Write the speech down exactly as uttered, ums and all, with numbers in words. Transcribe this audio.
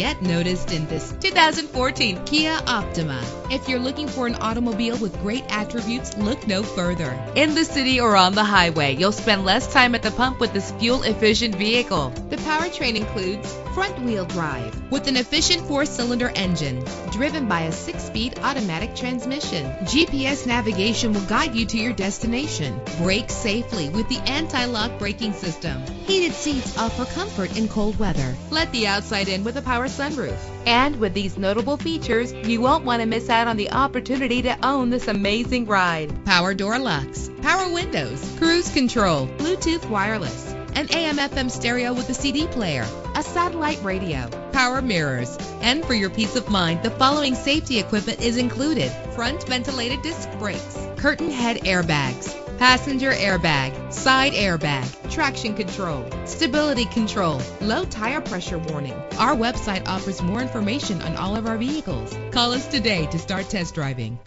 get noticed in this two thousand fourteen Kia Optima. If you're looking for an automobile with great attributes, look no further. In the city or on the highway, you'll spend less time at the pump with this fuel-efficient vehicle. The powertrain includes front-wheel drive with an efficient four-cylinder engine driven by a six-speed automatic transmission. G P S navigation will guide you to your destination. Brake safely with the anti-lock braking system. Heated seats offer comfort in cold weather. Let the outside in with a power sunroof. And with these notable features, you won't want to miss out on the opportunity to own this amazing ride. Power door locks, power windows, cruise control, Bluetooth wireless, an A M F M stereo with a C D player, a satellite radio, power mirrors, and for your peace of mind, the following safety equipment is included: front ventilated disc brakes, curtain head airbags, passenger airbag, side airbag, traction control, stability control, low tire pressure warning. Our website offers more information on all of our vehicles. Call us today to start test driving.